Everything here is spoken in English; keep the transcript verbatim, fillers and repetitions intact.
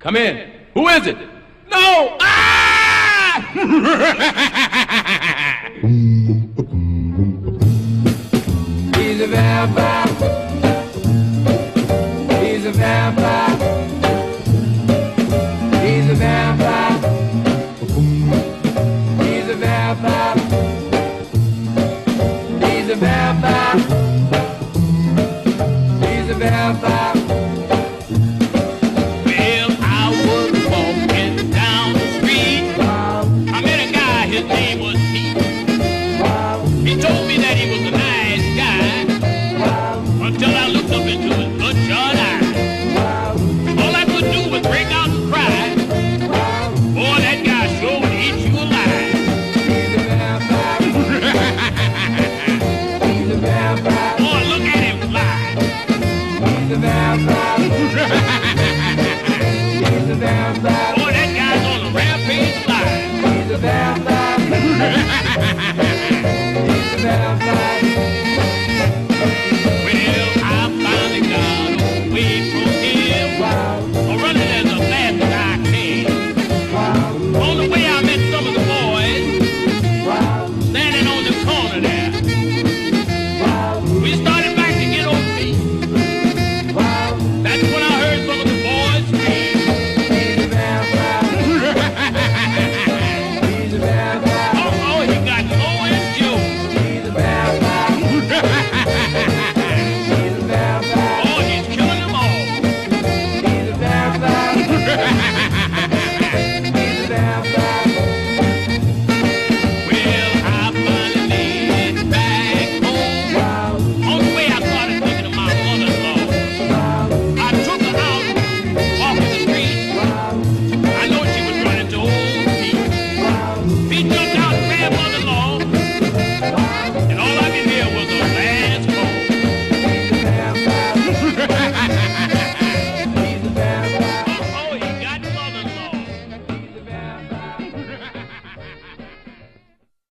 Come in. Who is it? No! Ah! He's a vampire. He's a vampire. He's a vampire. He's a vampire. He's a vampire. He's a vampire.